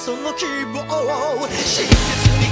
その希望を真実に